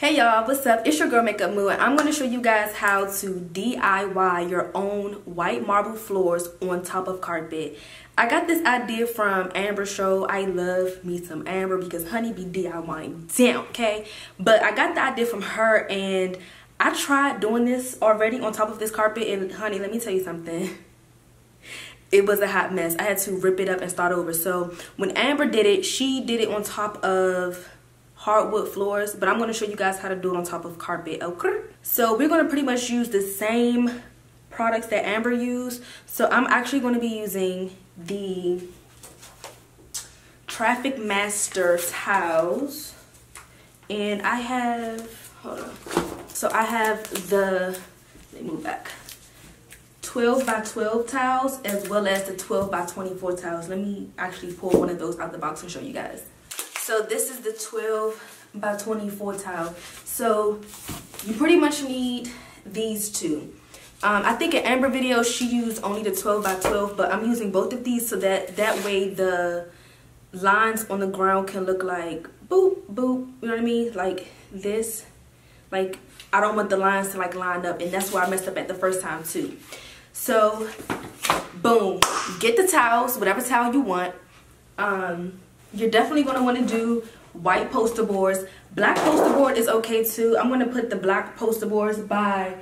Hey y'all, what's up? It's your girl Makeup Moo, and I'm going to show you guys how to DIY your own white marble floors on top of carpet. I got this idea from Amber's show. I love me some Amber because honey be DIYing down, okay? But I got the idea from her, and I tried doing this already on top of this carpet, and honey, let me tell you something. It was a hot mess. I had to rip it up and start over. So when Amber did it, she did it on top of hardwood floors, but I'm going to show you guys how to do it on top of carpet, okay? So we're going to pretty much use the same products that Amber used. So I'm actually going to be using the TrafficMaster towels, and I have, hold on. So I have the, let me move back, 12 by 12 towels, as well as the 12 by 24 towels. Let me actually pull one of those out the box and show you guys. So this is the 12 by 24 towel. So you pretty much need these two. I think in Amber video, she used only the 12 by 12, but I'm using both of these so that way the lines on the ground can look like boop, boop, you know what I mean? Like this, like I don't want the lines to like line up, and that's why I messed up at the first time too. So boom, get the towels, whatever towel you want. You're definitely going to want to do white poster boards. Black poster board is okay too. I'm going to put the black poster boards by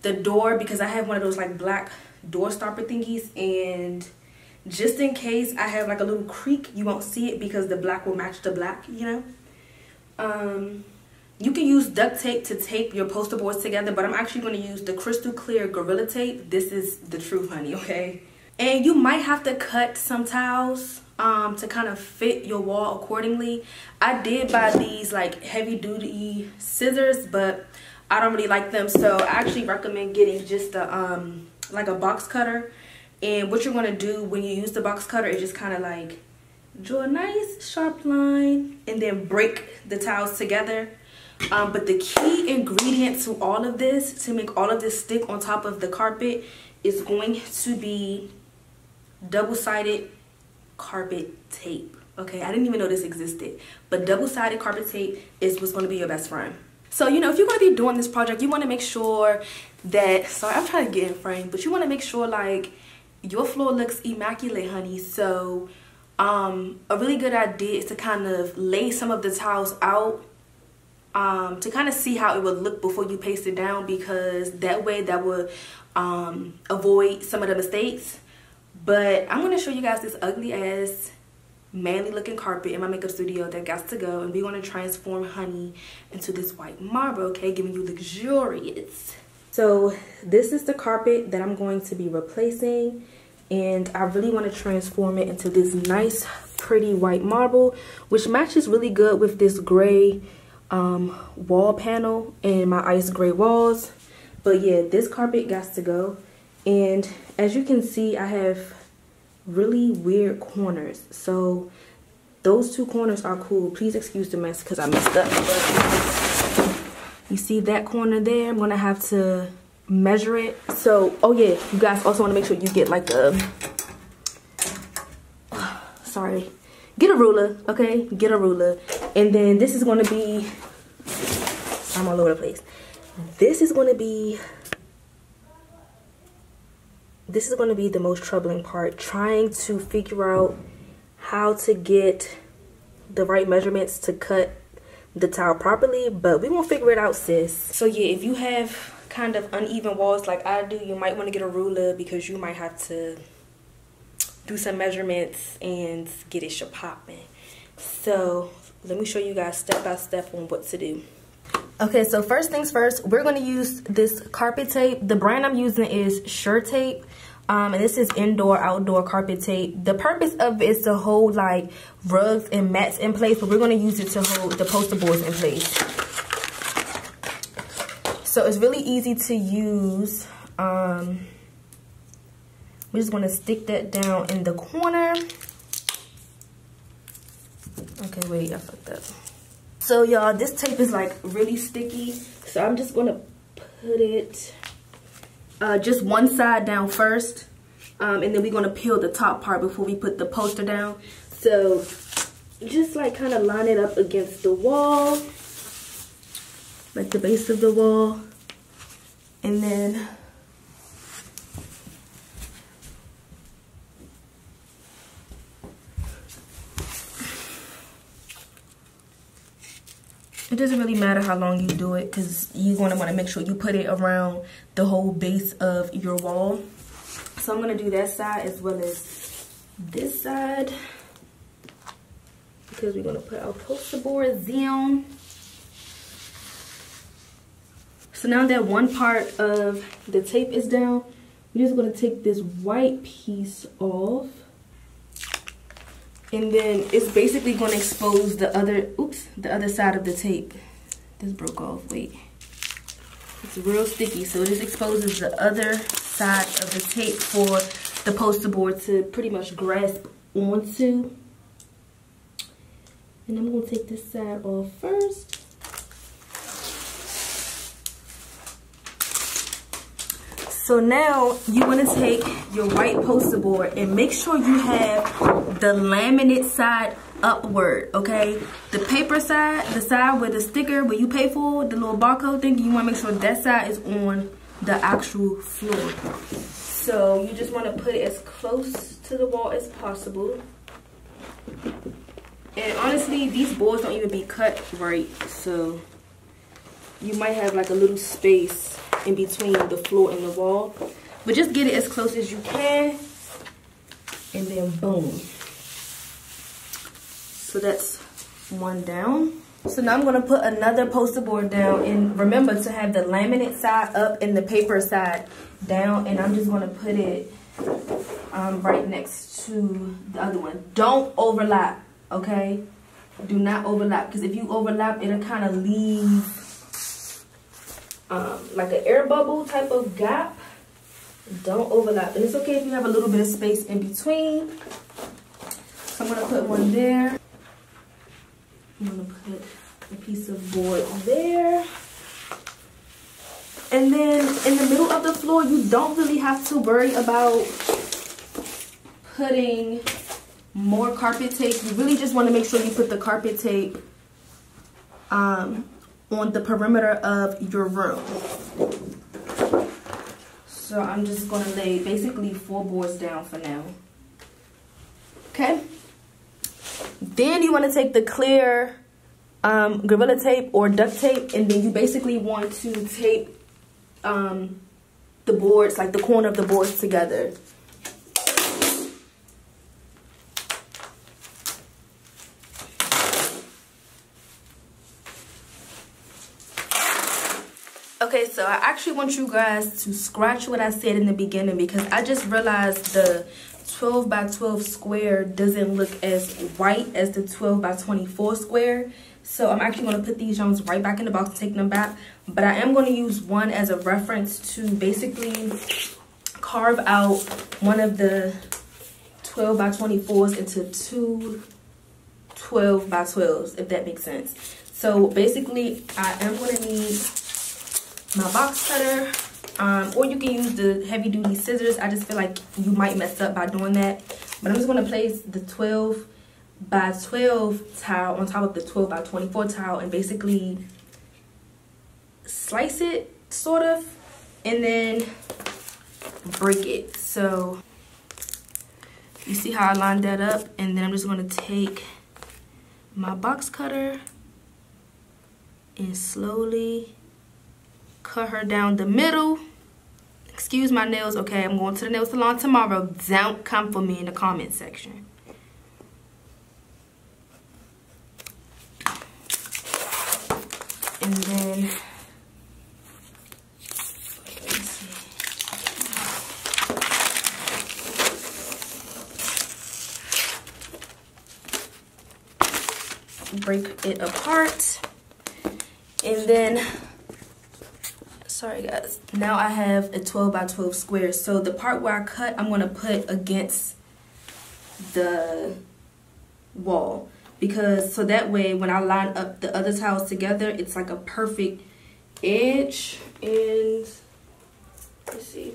the door because I have one of those like black door stopper thingies, and just in case I have like a little creak, you won't see it because the black will match the black, you know. You can use duct tape to tape your poster boards together, but I'm actually going to use the crystal clear Gorilla tape. This is the truth, honey, okay? And you might have to cut some towels to kind of fit your wall accordingly. I did buy these like heavy duty scissors, but I don't really like them, so I actually recommend getting just a, like a box cutter. And what you're going to do when you use the box cutter is just kind of like draw a nice sharp line and then break the towels together. But the key ingredient to all of this, to make all of this stick on top of the carpet, is going to be double-sided carpet tape. Okay, I didn't even know this existed, but double-sided carpet tape is what's going to be your best friend. So, you know, if you're going to be doing this project, you want to make sure that, sorry, I'm trying to get in frame, but you want to make sure like your floor looks immaculate, honey. So a really good idea is to kind of lay some of the towels out to kind of see how it would look before you paste it down, because that way that would avoid some of the mistakes. But I'm going to show you guys this ugly ass manly looking carpet in my makeup studio that got to go, and we want to transform honey into this white marble, okay, giving you luxurious. So this is the carpet that I'm going to be replacing, and I really want to transform it into this nice pretty white marble, which matches really good with this gray wall panel and my ice gray walls. But yeah, this carpet got to go. And as you can see, I have really weird corners, so those two corners are cool. Please excuse the mess because I messed up, but you see that corner there, I'm gonna have to measure it. So oh yeah, you guys also want to make sure you get like a sorry, get a ruler, okay, get a ruler. And then this is going to be, I'm all over the place. This is going to be the most troubling part, trying to figure out how to get the right measurements to cut the towel properly, but we won't figure it out, sis. So yeah, if you have kind of uneven walls like I do, you might want to get a ruler because you might have to do some measurements and get it popping. So let me show you guys step by step on what to do. Okay, so first things first, we're going to use this carpet tape. The brand I'm using is Sure Tape, and this is indoor outdoor carpet tape. The purpose of it is to hold like rugs and mats in place, but we're going to use it to hold the poster boards in place. So it's really easy to use. We're just going to stick that down in the corner. Okay, wait, I fucked up. So y'all, this tape is like really sticky, so I'm just gonna put it just one side down first, and then we're gonna peel the top part before we put the poster down. So just like kind of line it up against the wall, like the base of the wall, and then it doesn't really matter how long you do it because you're going to want to make sure you put it around the whole base of your wall. So I'm going to do that side as well as this side because we're going to put our poster boards down. So now that one part of the tape is down, we're just going to take this white piece off. And then it's basically going to expose the other, oops, the other side of the tape. This broke off, wait. It's real sticky, so this exposes the other side of the tape for the poster board to pretty much grasp onto. And I'm going to take this side off first. So now you want to take your white poster board and make sure you have the laminate side upward, okay? The paper side, the side where the sticker, where you pay for, the little barcode thing, you want to make sure that side is on the actual floor. So you just want to put it as close to the wall as possible. And honestly, these boards don't even be cut right, so you might have like a little space in between the floor and the wall, but just get it as close as you can, and then boom. So that's one down. So now I'm gonna put another poster board down, and remember to have the laminate side up and the paper side down, and I'm just gonna put it right next to the other one. Don't overlap, okay? Do not overlap, because if you overlap, it'll kind of leave like an air bubble type of gap. Don't overlap, and it's okay if you have a little bit of space in between. So I'm gonna put one there. I'm gonna put a piece of board there, and then in the middle of the floor, you don't really have to worry about putting more carpet tape. You really just want to make sure you put the carpet tape on the perimeter of your room. So I'm just going to lay basically 4 boards down for now. Okay. Then you want to take the clear Gorilla tape or duct tape, and then you basically want to tape the boards, like the corner of the boards, together. Okay, so I actually want you guys to scratch what I said in the beginning because I just realized the 12 by 12 square doesn't look as white as the 12 by 24 square. So I'm actually going to put these yarns right back in the box and take them back. But I am going to use one as a reference to basically carve out one of the 12 by 24s into 2 12 by 12s, if that makes sense. So basically, I am going to need my box cutter, or you can use the heavy duty scissors. I just feel like you might mess up by doing that, but I'm just going to place the 12 by 12 tile on top of the 12 by 24 tile and basically slice it, sort of, and then break it. So you see how I lined that up, and then I'm just going to take my box cutter and slowly cut her down the middle. Excuse my nails. Okay, I'm going to the nail salon tomorrow. Don't come for me in the comment section. And then break it apart. And then sorry guys, now I have a 12 by 12 square. So the part where I cut, I'm gonna put against the wall, because so that way when I line up the other tiles together, it's like a perfect edge. And let's see.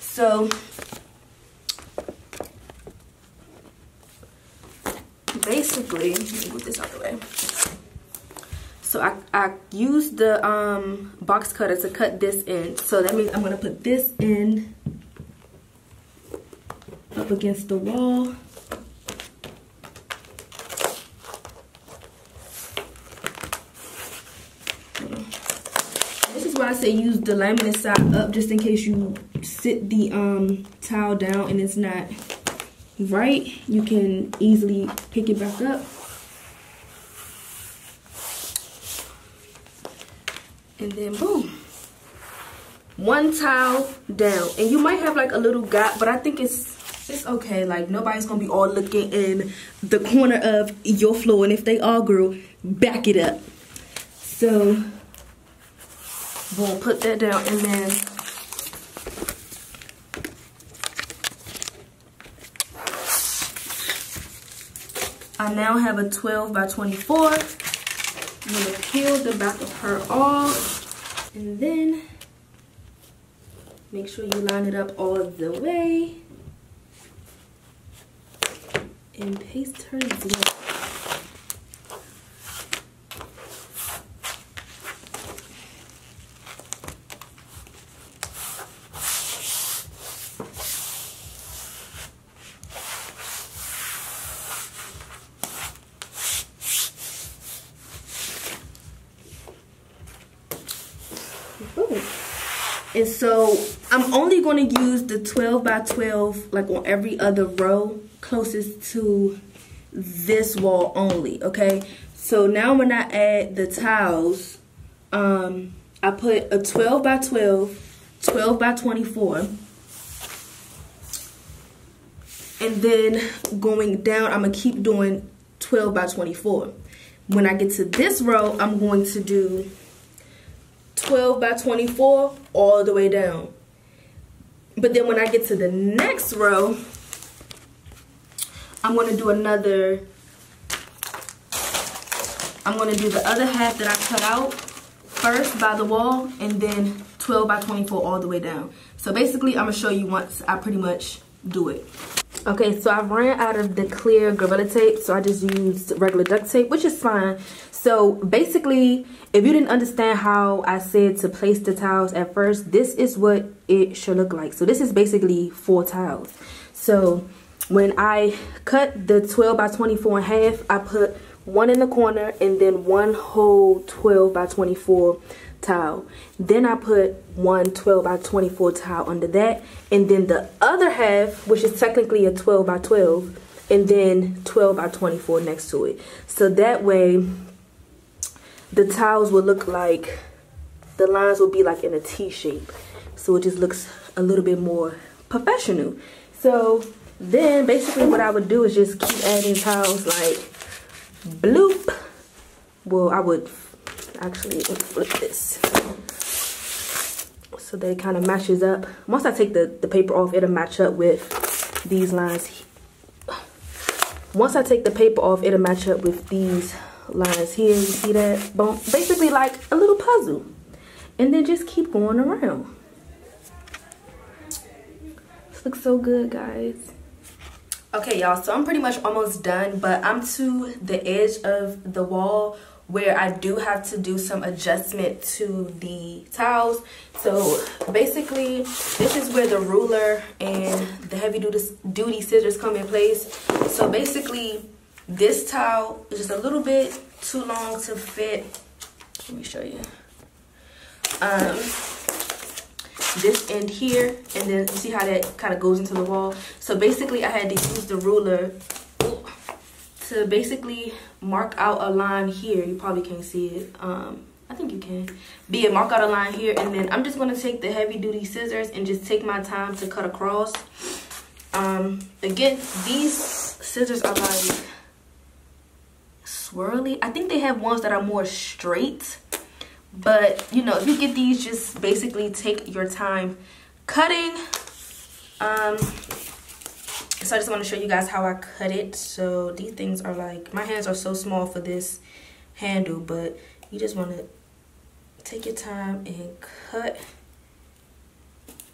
So basically, let me move this out of the way. So I used the box cutter to cut this end. So that means I'm going to put this end up against the wall. This is why I say use the laminate side up, just in case you sit the towel down and it's not right. You can easily pick it back up. And then boom, one towel down. And you might have like a little gap, but I think it's okay. Like nobody's gonna be all looking in the corner of your floor, and if they all grew, back it up. So boom, put that down. And then I now have a 12 by 24. I'm going to peel the back of her off, and then make sure you line it up all the way and paste her zip. And so I'm only going to use the 12 by 12 like on every other row closest to this wall only, okay? So now when I add the tiles, I put a 12 by 12, 12 by 24. And then going down, I'm going to keep doing 12 by 24. When I get to this row, I'm going to do 12 by 24 all the way down. But then when I get to the next row, I'm going to do the other half that I cut out first by the wall, and then 12 by 24 all the way down. So basically, I'm going to show you once I pretty much do it. Okay, so I ran out of the clear Gorilla tape, so I just used regular duct tape, which is fine. So basically, if you didn't understand how I said to place the tiles at first, this is what it should look like. So this is basically 4 tiles. So when I cut the 12 by 24 in half, I put one in the corner and then one whole 12 by 24 tile. Then I put one 12 by 24 tile under that, and then the other half, which is technically a 12 by 12, and then 12 by 24 next to it. So that way the tiles will look like, the lines will be like in a T shape. So it just looks a little bit more professional. So then basically what I would do is just keep adding tiles like bloop. Well, I would actually flip this so they kind of matches up. Once I take the paper off, it'll match up with these lines. Once I take the paper off, it'll match up with these lines here. You see that? Boom. Basically like a little puzzle, and then just keep going around. This looks so good, guys. Okay, y'all, so I'm pretty much almost done, but I'm to the edge of the wall where I do have to do some adjustment to the tiles. So basically, this is where the ruler and the heavy duty scissors come in place. So basically, this towel is just a little bit too long to fit. Let me show you. This end here, and then see how that kind of goes into the wall. So basically, I had to use the ruler to basically mark out a line here. You probably can't see it. I think you can. But yeah, mark out a line here, and then I'm just gonna take the heavy duty scissors and just take my time to cut across. Again, these scissors are like swirly. I think they have ones that are more straight, but you know, if you get these, just basically take your time cutting. So I just want to show you guys how I cut it. So these things are like, my hands are so small for this handle, but you just want to take your time and cut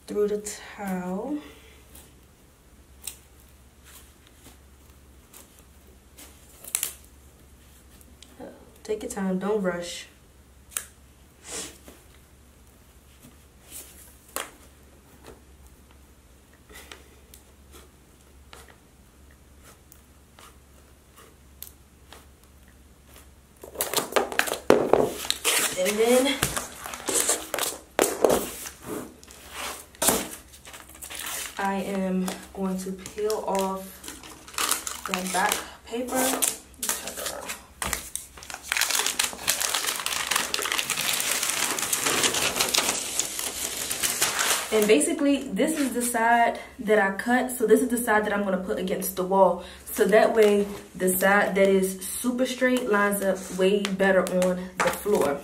through the towel. Take your time, don't rush. And then I am going to peel off that back paper. And basically, this is the side that I cut. So this is the side that I'm gonna put against the wall. So that way, the side that is super straight lines up way better on the floor.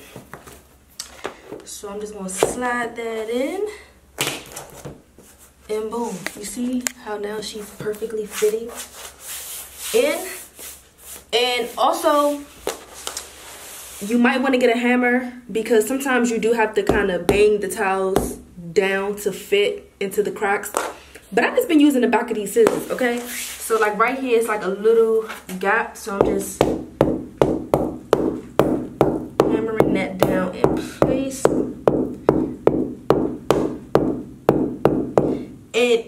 So I'm just gonna slide that in. And boom, you see how now she's perfectly fitting in. And also, you might wanna get a hammer because sometimes you do have to kind of bang the towels down to fit into the cracks, but I've just been using the back of these scissors, okay? So like right here, it's like a little gap, so I'm just hammering that down in place. And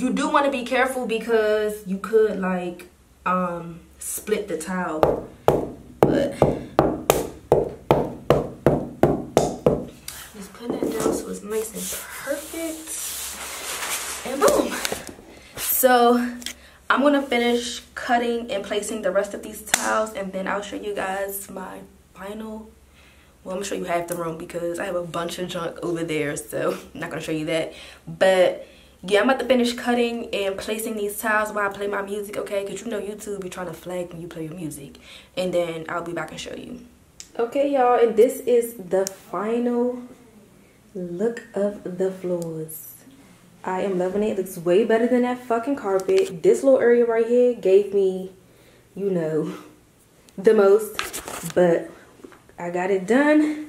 you do want to be careful because you could like split the towel, but nice and perfect. And boom. So I'm gonna finish cutting and placing the rest of these towels, and then I'll show you guys my final. Well, I'm gonna show you half the room because I have a bunch of junk over there, so I'm not gonna show you that. But yeah, I'm about to finish cutting and placing these towels while I play my music, okay? Because you know YouTube be trying to flag when you play your music. And then I'll be back and show you. Okay, y'all, and this is the final look of the floors. I am loving it. It looks way better than that fucking carpet. This little area right here gave me, you know, the most, but I got it done,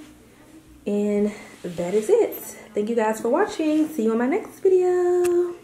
and that is it. Thank you guys for watching. See you on my next video.